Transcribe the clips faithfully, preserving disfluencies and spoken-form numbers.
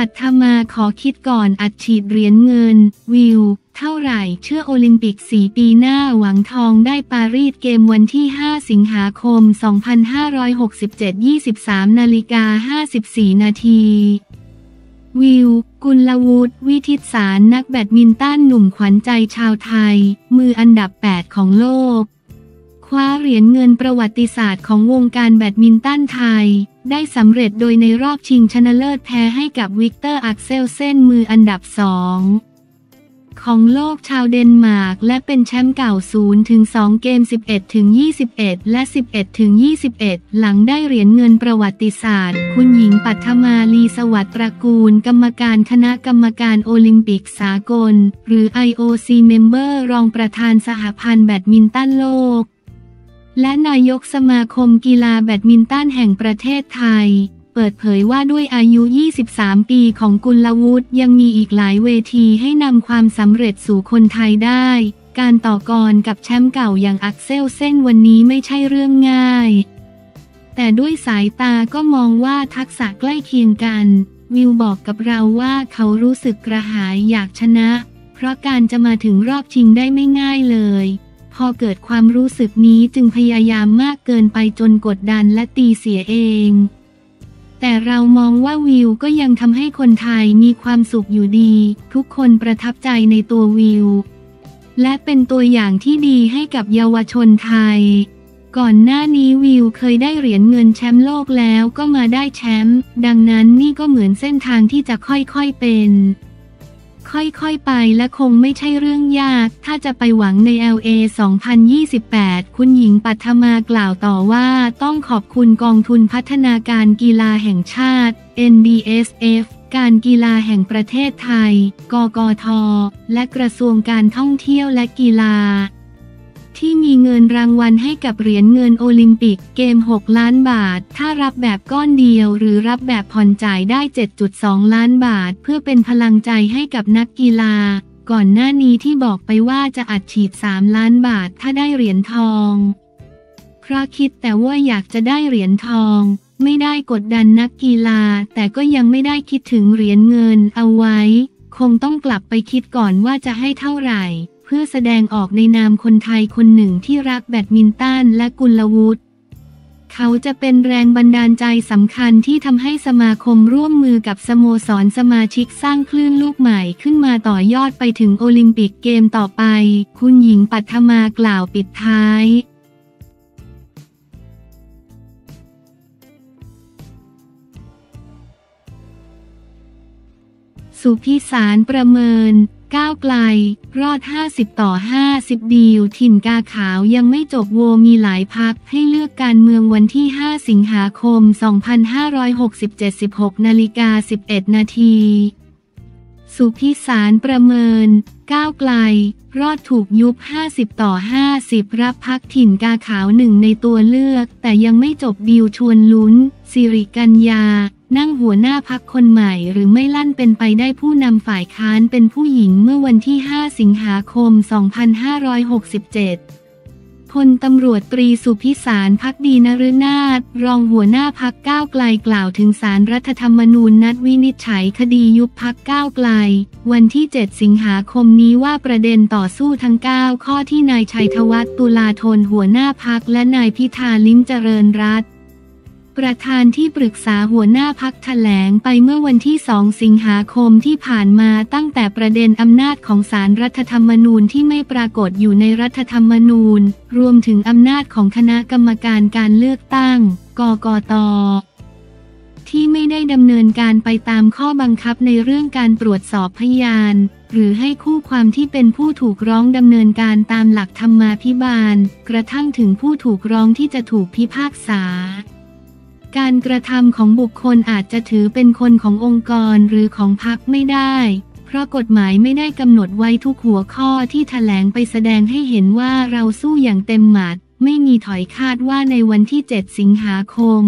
ปัทมาขอคิดก่อนอัดฉีดเหรียญเงินวิวเท่าไหร่เชื่อโอลิมปิกสี่ปีหน้าหวังทองได้ปารีสเกมวันที่ห้าสิงหาคมสองพันห้าร้อยหกสิบเจ็ด ยี่สิบสาม นาฬิกา ห้าสิบสี่ นาทีวิว กุลวุฒิ วิทิตสารนักแบดมินตันหนุ่มขวัญใจชาวไทยมืออันดับแปดของโลกคว้าเหรียญเงินประวัติศาสตร์ของวงการแบดมินตันไทยได้สำเร็จโดยในรอบชิงชนะเลิศแพ้ให้กับวิกเตอร์อักเซลเซนมืออันดับสองของโลกชาวเดนมาร์กและเป็นแชมป์เก่า ศูนย์ถึงสอง เกม สิบเอ็ดถึงยี่สิบเอ็ด และ สิบเอ็ดถึงยี่สิบเอ็ด หลังได้เหรียญเงินประวัติศาสตร์คุณหญิงปัทมาลีสวัสดิ์ตระกูลกรรมการคณะกรรมการโอลิมปิกสากลหรือ ไอ โอ ซี Member รองประธานสหพันธ์แบดมินตันโลกและนายกสมาคมกีฬาแบดมินตันแห่งประเทศไทยเปิดเผยว่าด้วยอายุยี่สิบสามปีของกุลวุฒิยังมีอีกหลายเวทีให้นำความสำเร็จสู่คนไทยได้การต่อกรกับแชมป์เก่าอย่างอักเซลเซ่นวันนี้ไม่ใช่เรื่องง่ายแต่ด้วยสายตาก็มองว่าทักษะใกล้เคียงกันวิวบอกกับเราว่าเขารู้สึกกระหายอยากชนะเพราะการจะมาถึงรอบชิงได้ไม่ง่ายเลยพอเกิดความรู้สึกนี้จึงพยายามมากเกินไปจนกดดันและตีเสียเองแต่เรามองว่าวิวก็ยังทำให้คนไทยมีความสุขอยู่ดีทุกคนประทับใจในตัววิวและเป็นตัวอย่างที่ดีให้กับเยาวชนไทยก่อนหน้านี้วิวเคยได้เหรียญเงินแชมป์โลกแล้วก็มาได้แชมป์ดังนั้นนี่ก็เหมือนเส้นทางที่จะค่อยๆเป็นค่อยๆไปและคงไม่ใช่เรื่องยากถ้าจะไปหวังใน แอล เอ สองพันยี่สิบแปด คุณหญิงปัทมากล่าวต่อว่าต้องขอบคุณกองทุนพัฒนาการกีฬาแห่งชาติ เอ็น ดี เอส เอฟ การกีฬาแห่งประเทศไทยกกท.และกระทรวงการท่องเที่ยวและกีฬาที่มีเงินรางวัลให้กับเหรียญเงินโอลิมปิกเกมหกล้านบาทถ้ารับแบบก้อนเดียวหรือรับแบบผ่อนจ่ายได้ เจ็ดจุดสอง ล้านบาทเพื่อเป็นพลังใจให้กับนักกีฬาก่อนหน้านี้ที่บอกไปว่าจะอัดฉีดสามล้านบาทถ้าได้เหรียญทองเพราะคิดแต่ว่าอยากจะได้เหรียญทองไม่ได้กดดันนักกีฬาแต่ก็ยังไม่ได้คิดถึงเหรียญเงินเอาไว้คงต้องกลับไปคิดก่อนว่าจะให้เท่าไหร่เพื่อแสดงออกในนามคนไทยคนหนึ่งที่รักแบดมินตันและกุลวุฒิเขาจะเป็นแรงบันดาลใจสำคัญที่ทำให้สมาคมร่วมมือกับสโมสรสมาชิกสร้างคลื่นลูกใหม่ขึ้นมาต่อยอดไปถึงโอลิมปิกเกมต่อไปคุณหญิงปัทมากล่าวปิดท้ายสุพิสารประเมินก้าวไกลรอดห้าสิบต่อห้าสิบดีลถิ่นกาขาวยังไม่จบโวมีหลายพรรคให้เลือกการเมืองวันที่ห้าสิงหาคมสองพันห้าร้อยหกสิบเจ็ด สิบหกนาฬิกาสิบเอ็ดนาทีสุพิสารประเมินก้าวไกลรอดถูกยุบห้าสิบต่อห้าสิบรับพรรคถิ่นกาขาวหนึ่งในตัวเลือกแต่ยังไม่จบดีลชวนลุ้นสิริกัญญานั่งหัวหน้าพรรคคนใหม่หรือไม่ลั่นเป็นไปได้ผู้นำฝ่ายค้านเป็นผู้หญิงเมื่อวันที่ห้าสิงหาคมสองพันห้าร้อยหกสิบเจ็ดพลตำรวจตรีสุพิสารภักดีนฤนาถรองหัวหน้าพรรคก้าวไกลกล่าวถึงศาลรัฐธรรมนูญนัดวินิจฉัยคดียุบพรรคก้าวไกลวันที่เจ็ดสิงหาคมนี้ว่าประเด็นต่อสู้ทั้งเก้าข้อที่นายชัยธวัฒน์ ตุลาธนหัวหน้าพรรคและนายพิธาลิ้มเจริญรัตน์ประธานที่ปรึกษาหัวหน้าพรรคแถลงไปเมื่อวันที่สองสิงหาคมที่ผ่านมาตั้งแต่ประเด็นอำนาจของศาลรัฐธรรมนูญที่ไม่ปรากฏอยู่ในรัฐธรรมนูญรวมถึงอำนาจของคณะกรรมการการเลือกตั้งกกต.ที่ไม่ได้ดำเนินการไปตามข้อบังคับในเรื่องการตรวจสอบพยานหรือให้คู่ความที่เป็นผู้ถูกร้องดำเนินการตามหลักธรรมาภิบาลกระทั่งถึงผู้ถูกร้องที่จะถูกพิพากษาการกระทำของบุคคลอาจจะถือเป็นคนขององค์กรหรือของพรรคไม่ได้เพราะกฎหมายไม่ได้กำหนดไว้ทุกหัวข้อที่แถลงไปแสดงให้เห็นว่าเราสู้อย่างเต็มหมัดไม่มีถอยคาดว่าในวันที่เจ็ดสิงหาคม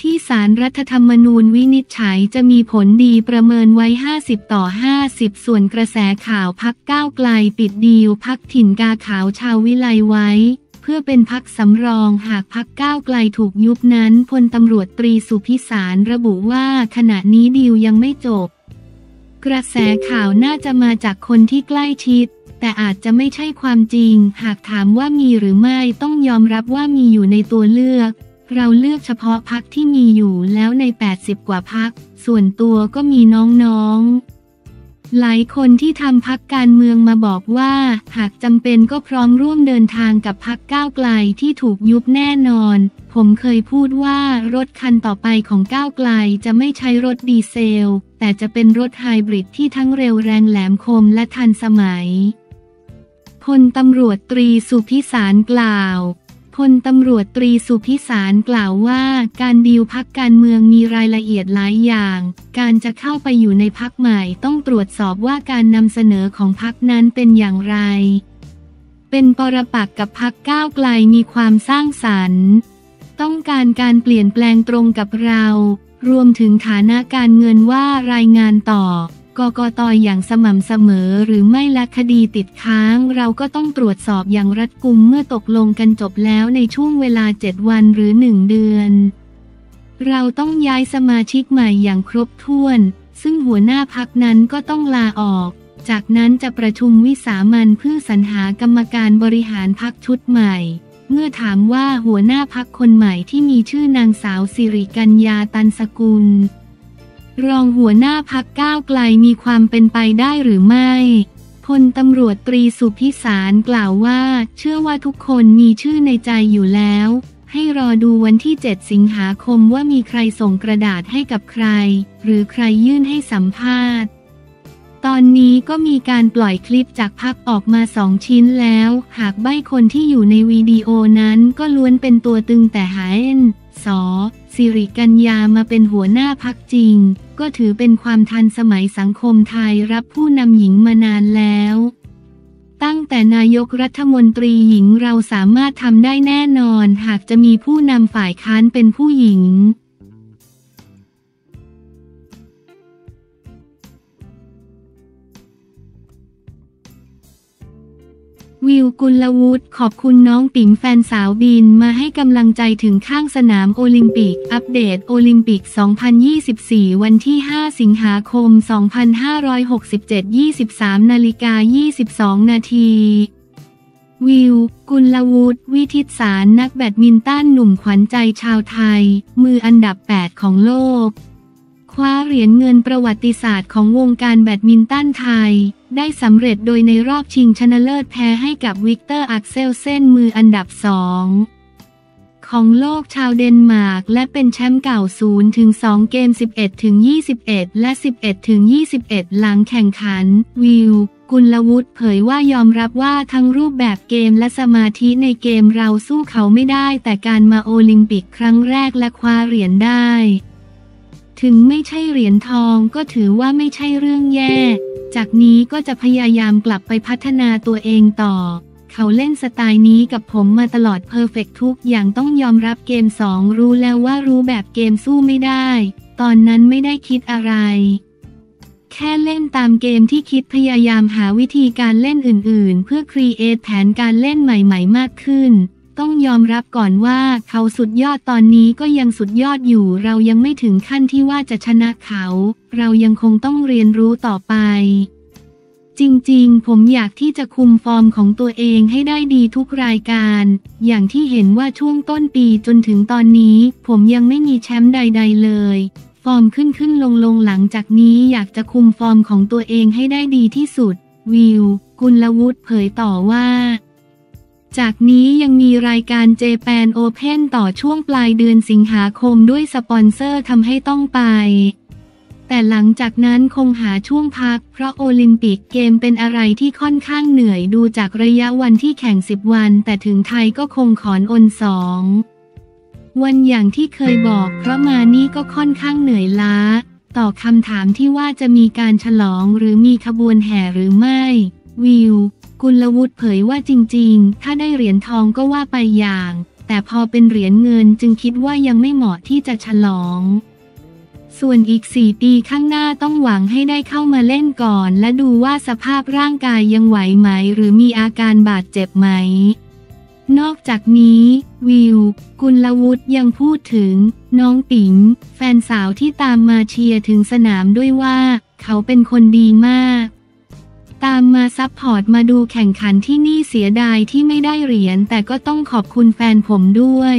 ที่ศาลรัฐธรรมนูญวินิจฉัยจะมีผลดีประเมินไว้ห้าสิบต่อห้าสิบส่วนกระแสข่าวพรรคก้าวไกลปิดดีลพรรคถิ่นกาขาวชาววิไลไว้ เพื่อเป็นพรรคสำรองหากพรรคก้าวไกลถูกยุบนั้นพลตำรวจตรีสุพิสารระบุว่าขณะนี้ดีลยังไม่จบกระแสข่าวน่าจะมาจากคนที่ใกล้ชิดแต่อาจจะไม่ใช่ความจริงหากถามว่ามีหรือไม่ต้องยอมรับว่ามีอยู่ในตัวเลือกเราเลือกเฉพาะพรรคที่มีอยู่แล้วในแปดสิบกว่าพรรคส่วนตัวก็มีน้องๆหลายคนที่ทำพรรคการเมืองมาบอกว่าหากจำเป็นก็พร้อมร่วมเดินทางกับพรรคก้าวไกลที่ถูกยุบแน่นอนผมเคยพูดว่ารถคันต่อไปของก้าวไกลจะไม่ใช้รถดีเซลแต่จะเป็นรถไฮบริดที่ทั้งเร็วแรงแหลมคมและทันสมัยพลตำรวจตรีสุพิสารกล่าวพลตำรวจตรีสุพิสารกล่าวว่าการดีลพรรคการเมืองมีรายละเอียดหลายอย่างการจะเข้าไปอยู่ในพรรคใหม่ต้องตรวจสอบว่าการนำเสนอของพรรคนั้นเป็นอย่างไรเป็นปรปักษ์กับพรรคก้าวไกลมีความสร้างสรรค์ต้องการการเปลี่ยนแปลงตรงกับเรารวมถึงฐานะการเงินว่ารายงานต่อกกต.อย่างสม่ำเสมอหรือไม่ละคดีติดค้างเราก็ต้องตรวจสอบอย่างรัดกุมเมื่อตกลงกันจบแล้วในช่วงเวลาเจ็ดวันหรือหนึ่งเดือนเราต้องย้ายสมาชิกใหม่อย่างครบถ้วนซึ่งหัวหน้าพรรคนั้นก็ต้องลาออกจากนั้นจะประชุมวิสามัญเพื่อสรรหากรรมการบริหารพรรคชุดใหม่เมื่อถามว่าหัวหน้าพรรคคนใหม่ที่มีชื่อนางสาวสิริกัญญาตันสกุลรองหัวหน้าพรรคก้าวไกลมีความเป็นไปได้หรือไม่พลตำรวจตรีสุพิสารกล่าวว่าเชื่อว่าทุกคนมีชื่อในใจอยู่แล้วให้รอดูวันที่เจ็ดสิงหาคมว่ามีใครส่งกระดาษให้กับใครหรือใครยื่นให้สัมภาษณ์ตอนนี้ก็มีการปล่อยคลิปจากพรรคออกมาสองชิ้นแล้วหากใบ้คนที่อยู่ในวิดีโอนั้นก็ล้วนเป็นตัวตึงแต่หาเอ็นสอสิริกัญญามาเป็นหัวหน้าพรรคจริงก็ถือเป็นความทันสมัยสังคมไทยรับผู้นำหญิงมานานแล้วตั้งแต่นายกรัฐมนตรีหญิงเราสามารถทำได้แน่นอนหากจะมีผู้นำฝ่ายค้านเป็นผู้หญิงวิว กุลวุฒิขอบคุณน้องปิ๋มแฟนสาวบินมาให้กำลังใจถึงข้างสนามโอลิมปิกอัปเดตโอลิมปิกสองพันยี่สิบสี่วันที่ห้าสิงหาคมสองพันห้าร้อยหกสิบเจ็ด ยี่สิบสามนาฬิกายี่สิบสองนาทีวิว กุลวุฒิวิทิตสารนักแบดมินตันหนุ่มขวัญใจชาวไทยมืออันดับแปดของโลกคว้าเหรียญเงินประวัติศาสตร์ของวงการแบดมินตันไทยได้สำเร็จโดยในรอบชิงชนะเลิศแพ้ให้กับวิกเตอร์อักเซลเซนมืออันดับสองของโลกชาวเดนมาร์กและเป็นแชมป์เก่า ศูนย์ถึงสอง เกม สิบเอ็ดถึงยี่สิบเอ็ด และ สิบเอ็ดถึงยี่สิบเอ็ด หลังแข่งขันวิว กุลวุฒิเผยว่ายอมรับว่าทั้งรูปแบบเกมและสมาธิในเกมเราสู้เขาไม่ได้แต่การมาโอลิมปิกครั้งแรกและคว้าเหรียญได้ถึงไม่ใช่เหรียญทองก็ถือว่าไม่ใช่เรื่องแย่จากนี้ก็จะพยายามกลับไปพัฒนาตัวเองต่อเขาเล่นสไตล์นี้กับผมมาตลอดเพอร์เฟกต์ทุกอย่างต้องยอมรับเกมสองรู้แล้วว่ารู้แบบเกมสู้ไม่ได้ตอนนั้นไม่ได้คิดอะไรแค่เล่นตามเกมที่คิดพยายามหาวิธีการเล่นอื่นๆเพื่อครีเอทแผนการเล่นใหม่ๆมากขึ้นต้องยอมรับก่อนว่าเขาสุดยอดตอนนี้ก็ยังสุดยอดอยู่เรายังไม่ถึงขั้นที่ว่าจะชนะเขาเรายังคงต้องเรียนรู้ต่อไปจริงๆผมอยากที่จะคุมฟอร์มของตัวเองให้ได้ดีทุกรายการอย่างที่เห็นว่าช่วงต้นปีจนถึงตอนนี้ผมยังไม่มีแชมป์ใดๆเลยฟอร์มขึ้นขึ้นลงลงหลังจากนี้อยากจะคุมฟอร์มของตัวเองให้ได้ดีที่สุดวิว กุลวุฒิเผยต่อว่าจากนี้ยังมีรายการ Japan Open ต่อช่วงปลายเดือนสิงหาคมด้วยสปอนเซอร์ทำให้ต้องไปแต่หลังจากนั้นคงหาช่วงพักเพราะโอลิมปิกเกมเป็นอะไรที่ค่อนข้างเหนื่อยดูจากระยะวันที่แข่งสิบวันแต่ถึงไทยก็คงขอนอนสองวันอย่างที่เคยบอกเพราะมานี่ก็ค่อนข้างเหนื่อยล้าต่อคำถามที่ว่าจะมีการฉลองหรือมีขบวนแห่หรือไม่วิวกุลวุฒิเผยว่าจริงๆถ้าได้เหรียญทองก็ว่าไปอย่างแต่พอเป็นเหรียญเงินจึงคิดว่ายังไม่เหมาะที่จะฉลองส่วนอีกสี่ปีข้างหน้าต้องหวังให้ได้เข้ามาเล่นก่อนและดูว่าสภาพร่างกายยังไหวไหมหรือมีอาการบาดเจ็บไหมน อกจากนี้วิวกุลวุฒิยังพูดถึงน้องติ๋งแฟนสาวที่ตามมาเชียร์ถึงสนามด้วยว่าเขาเป็นคนดีมากตามมาซัพพอร์ตมาดูแข่งขันที่นี่เสียดายที่ไม่ได้เหรียญแต่ก็ต้องขอบคุณแฟนผมด้วย